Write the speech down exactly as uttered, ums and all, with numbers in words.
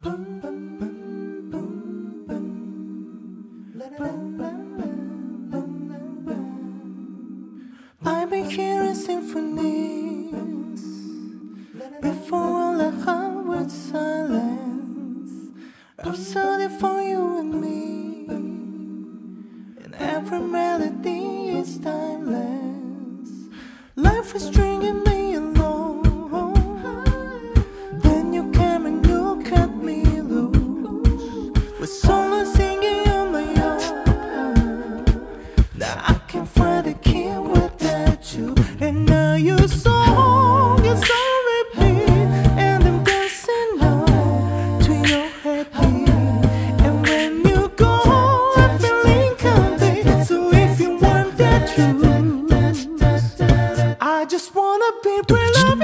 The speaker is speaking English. I've been hearing symphonies before all the hard silence. I'm sorry for you and me, and every melody is timeless. Life is stringing me along. Then you came and you cut me loose. With solo singing on my own. Now I can't find a key without you. And now your song is on repeat. And I'm dancing now to your heartbeat. And when you go, I'm feeling complete. So if you want that truth, I just wanna be real.